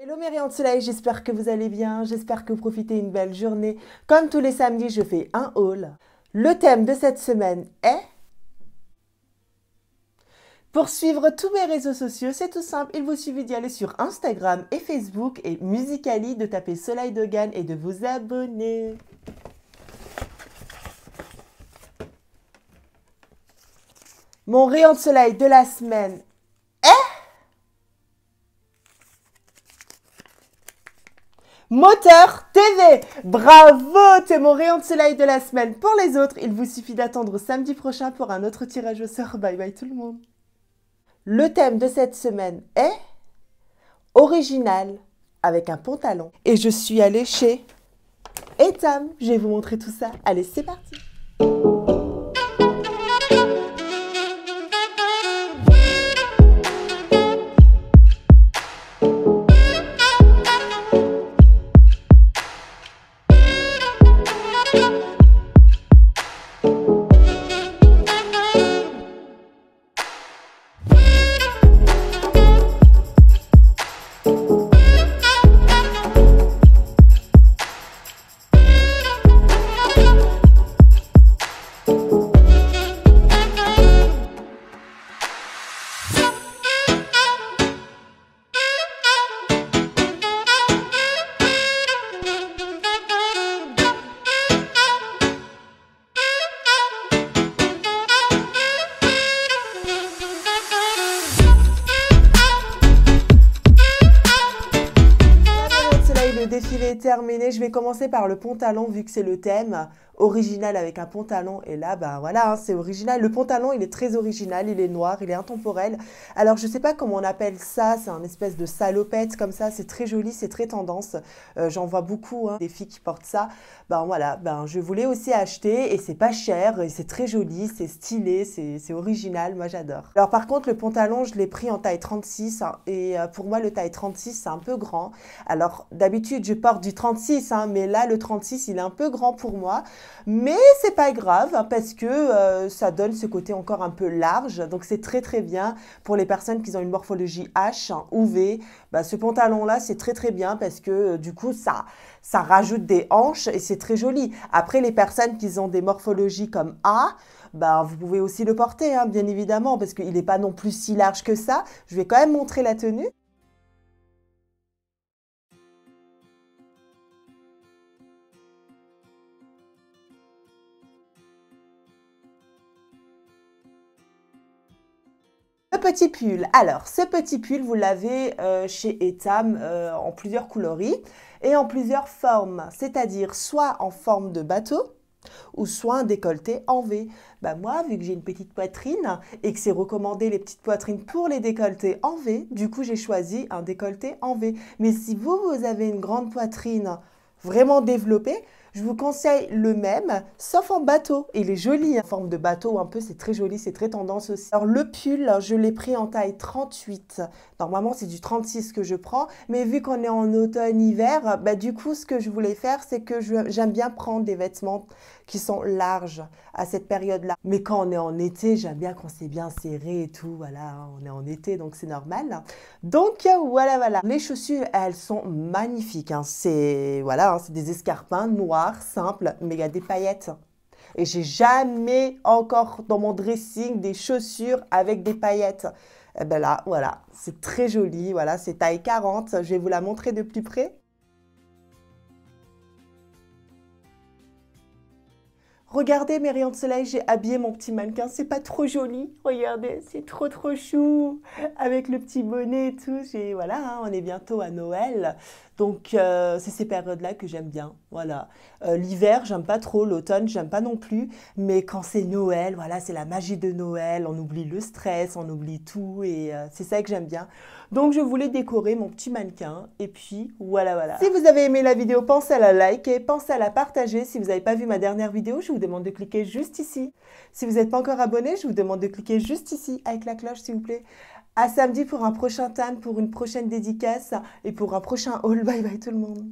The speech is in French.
Hello mes rayons de soleil, j'espère que vous allez bien, j'espère que vous profitez d'une belle journée. Comme tous les samedis, je fais un haul. Le thème de cette semaine est... Pour suivre tous mes réseaux sociaux, c'est tout simple, il vous suffit d'y aller sur Instagram et Facebook et Musical.ly, de taper Soleil Dogan et de vous abonner. Mon rayon de soleil de la semaine est... Moteur TV! Bravo! C'est mon rayon de soleil de la semaine. Pour les autres, il vous suffit d'attendre samedi prochain pour un autre tirage au sort. Bye bye tout le monde! Le thème de cette semaine est original avec un pantalon. Et je suis allée chez Etam. Je vais vous montrer tout ça. Allez, c'est parti! Défilé est terminé, je vais commencer par le pantalon vu que c'est le thème original avec un pantalon, et là bah voilà hein, c'est original, le pantalon il est très original, il est noir, il est intemporel. Alors je sais pas comment on appelle ça, c'est un espèce de salopette comme ça, c'est très joli, c'est très tendance, j'en vois beaucoup hein, des filles qui portent ça. Ben voilà, ben je voulais aussi acheter et c'est pas cher et c'est très joli, c'est stylé, c'est original, moi j'adore. Alors par contre le pantalon je l'ai pris en taille 36 hein, et pour moi le taille 36 c'est un peu grand. Alors d'habitude je porte du 36, hein, mais là le 36 il est un peu grand pour moi, mais c'est pas grave hein, parce que ça donne ce côté encore un peu large, donc c'est très très bien pour les personnes qui ont une morphologie H hein, ou V. Bah, ce pantalon là c'est très très bien parce que du coup ça rajoute des hanches et c'est très joli. Après les personnes qui ont des morphologies comme A, bah, vous pouvez aussi le porter hein, bien évidemment, parce qu'il n'est pas non plus si large que ça. Je vais quand même montrer la tenue. Petit pull. Alors, ce petit pull, vous l'avez chez Etam en plusieurs coloris et en plusieurs formes, c'est-à-dire soit en forme de bateau ou soit un décolleté en V. Bah moi, vu que j'ai une petite poitrine et que c'est recommandé les petites poitrines pour les décolletés en V, du coup, j'ai choisi un décolleté en V. Mais si vous avez une grande poitrine vraiment développée, je vous conseille le même, sauf en bateau. Il est joli, en forme de bateau un peu, c'est très joli, c'est très tendance aussi. Alors le pull, je l'ai pris en taille 38. Normalement, c'est du 36 que je prends, mais vu qu'on est en automne-hiver, bah, du coup, ce que je voulais faire, c'est que j'aime bien prendre des vêtements qui sont larges à cette période-là. Mais quand on est en été, j'aime bien qu'on s'est bien serré et tout, voilà, on est en été, donc c'est normal. Donc, voilà. Les chaussures, elles sont magnifiques, hein. C'est voilà, hein, c'est des escarpins noirs, simple, mais il y a des paillettes. Et j'ai jamais encore dans mon dressing des chaussures avec des paillettes. Et ben là, voilà, c'est très joli. Voilà, c'est taille 40. Je vais vous la montrer de plus près. Regardez mes rayons de soleil, j'ai habillé mon petit mannequin. C'est pas trop joli, regardez, c'est trop chou. Avec le petit bonnet et tout, voilà, hein, on est bientôt à Noël. Donc, c'est ces périodes-là que j'aime bien, voilà. L'hiver, j'aime pas trop, l'automne, j'aime pas non plus. Mais quand c'est Noël, voilà, c'est la magie de Noël. On oublie le stress, on oublie tout et c'est ça que j'aime bien. Donc, je voulais décorer mon petit mannequin et puis, voilà. Si vous avez aimé la vidéo, pensez à la liker, pensez à la partager. Si vous n'avez pas vu ma dernière vidéo, je vous demande de cliquer juste ici. Si vous n'êtes pas encore abonné, je vous demande de cliquer juste ici avec la cloche s'il vous plaît. À samedi pour un prochain thème, pour une prochaine dédicace et pour un prochain haul. Bye bye tout le monde.